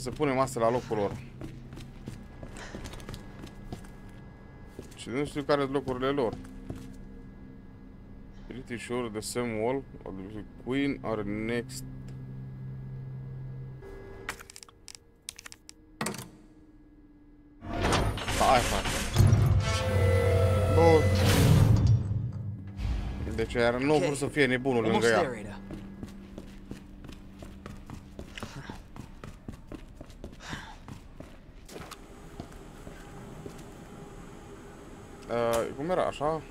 să punem astea la locul lor. Și nu știu care sunt locurile lor. Pretty sure the same wall of the queen are next. Hai, bă. Deci era nu vrut să fie nebunul lângă ea. Cum era așa?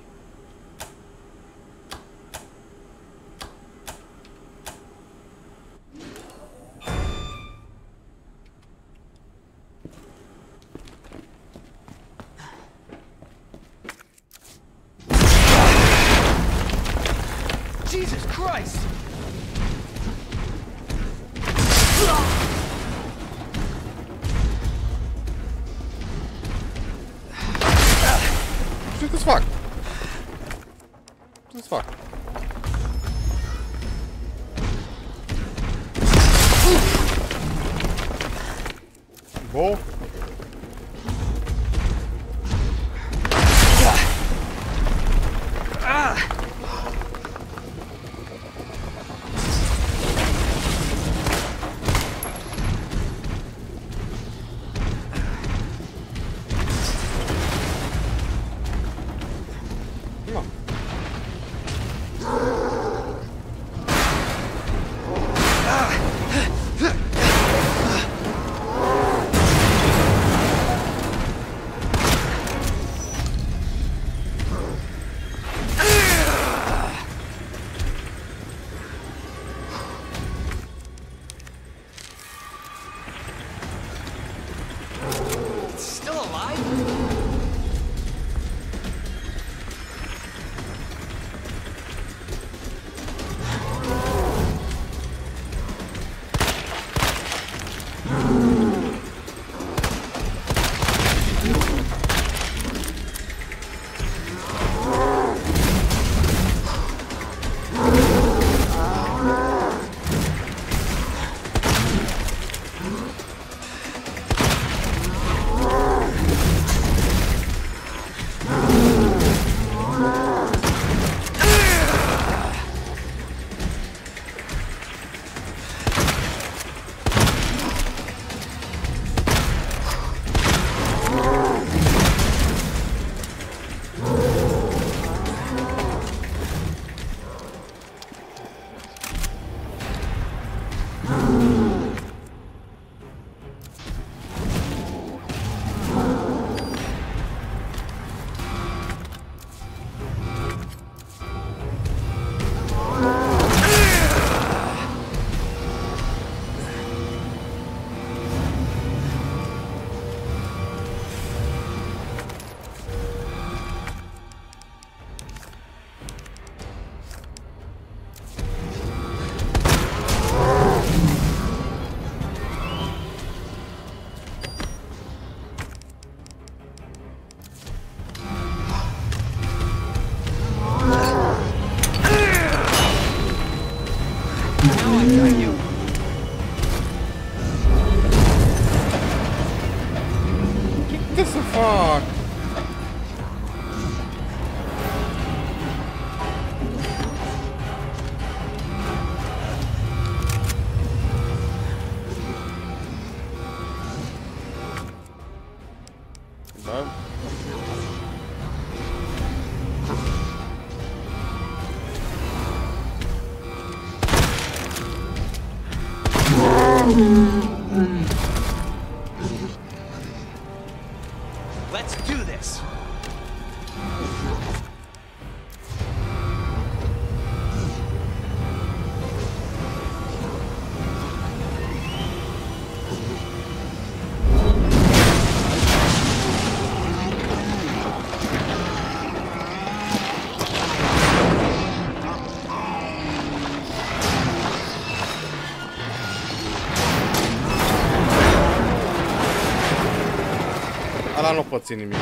Nu pățin nimic.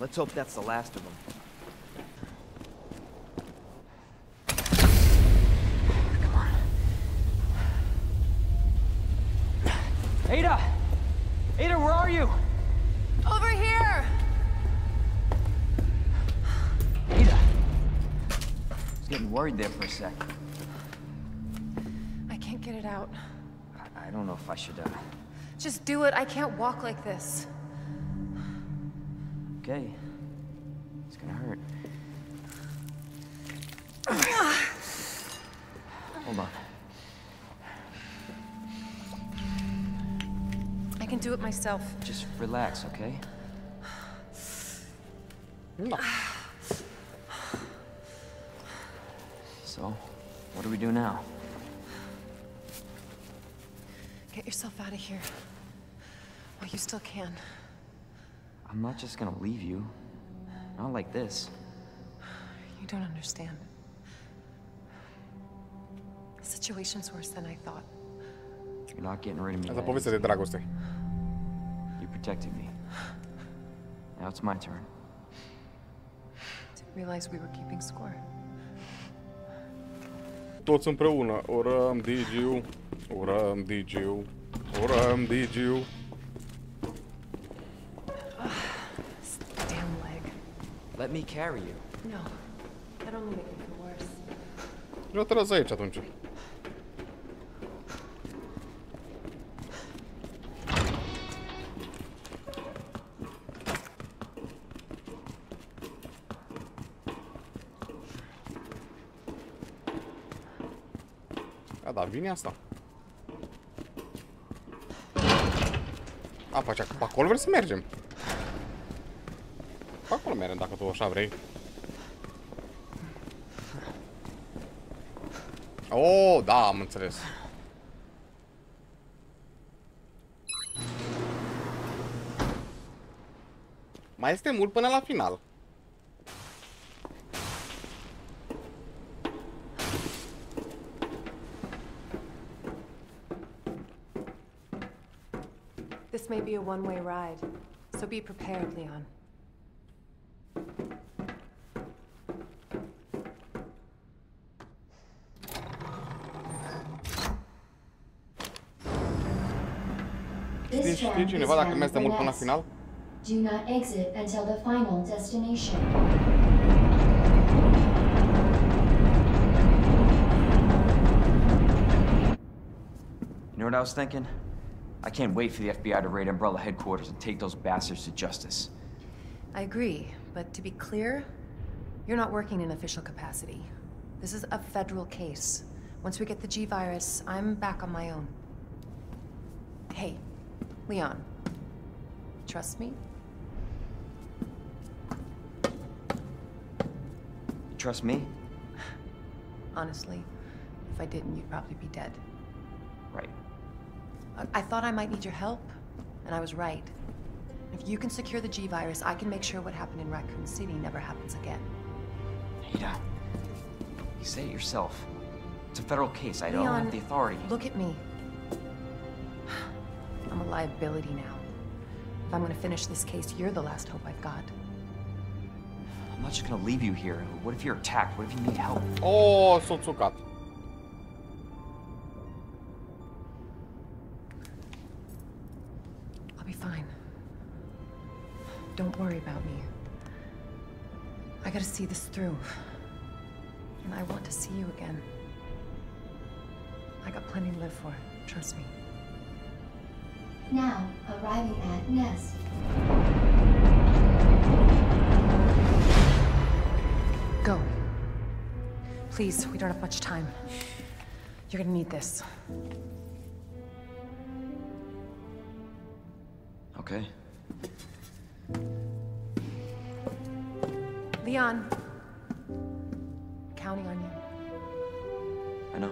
Let's hope that's the last of them. worried there for a second. I can't get it out. I don't know if I should, Just do it. I can't walk like this. Okay. It's gonna hurt. Hold on. I can do it myself. Just relax, okay? So, what do we do now? Get yourself out of here. While you still can. I'm not just gonna leave you. Not like this. You don't understand. The situation's worse than I thought. You're not getting rid of me. You protected me. Now it's my turn. I didn't realize we were keeping score. Toți împreună. Ora am DG-ul. Ora am DG-ul. Ora am DG-ul. Let me carry you. No, that only makes it worse. Eu trebuie aici atunci. A, da, vine asta. A, pe acolo vrem să mergem. Acolo mergem, dacă tu așa vrei. Oh, da, am înțeles. Mai este mult până la final. This may be a one-way ride, so be prepared, Leon. Știi cineva dacă mergi de mult până la final? Do not exit until the final destination. You know what I was thinking? I can't wait for the FBI to raid Umbrella headquarters and take those bastards to justice. I agree, but to be clear, you're not working in official capacity. This is a federal case. Once we get the G-virus, I'm back on my own. Hey. Leon, trust me? You trust me? Honestly, if I didn't, you'd probably be dead. Right. I thought I might need your help, and I was right. If you can secure the G-virus, I can make sure what happened in Raccoon City never happens again. Ada, you say it yourself. It's a federal case. I don't have the authority. Look at me. I'm a liability now. If I'm gonna finish this case, you're the last hope I've got. I'm not just gonna leave you here. What if you're attacked? What if you need help? Oh, so got. I'll be fine. Don't worry about me. I gotta see this through. And I want to see you again. I got plenty to live for, trust me. Now, arriving at Nest. Go. Please, we don't have much time. You're gonna need this. Okay. Leon. I'm counting on you. I know.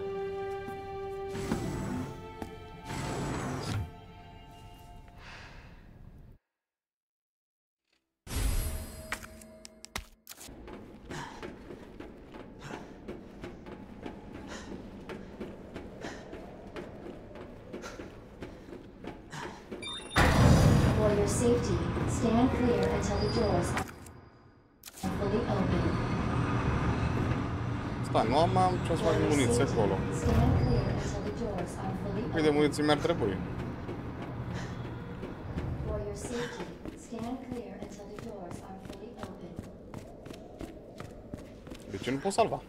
Safety. Stand clear until the doors are fully open. Stai, nu am ce să fac muniții acolo. Cât de muniții mi-ar trebui? De ce nu pot salva?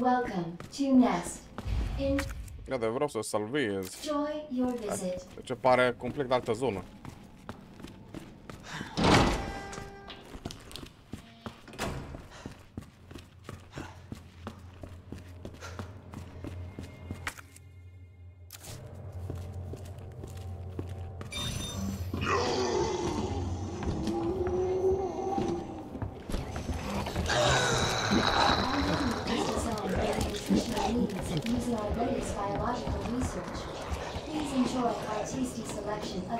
and welcome to Nest. Da, dar vreau să salvez. Deci pare complet de altă zonă.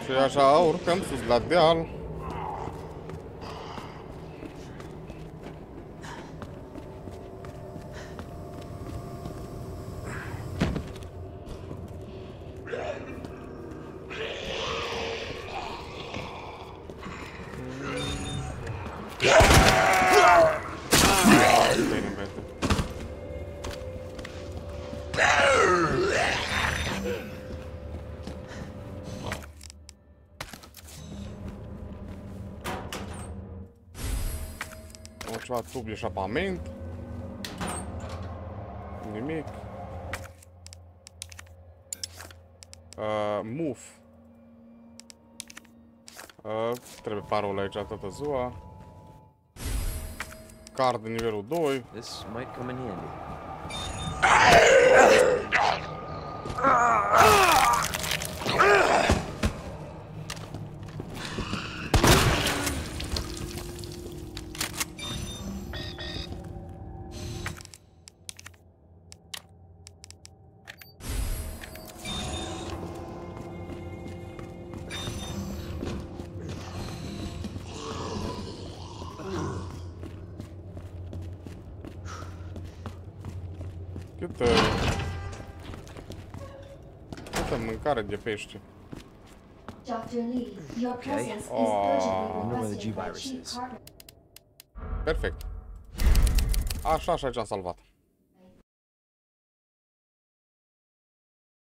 Și așa urcăm sus la deal. Tub de eșapament. Nimic. Move. Trebuie parola aici toată ziua. Card de nivelul 2. This might come in handy. Mâncare de pește. Okay. Perfect. Așa și aici am salvat.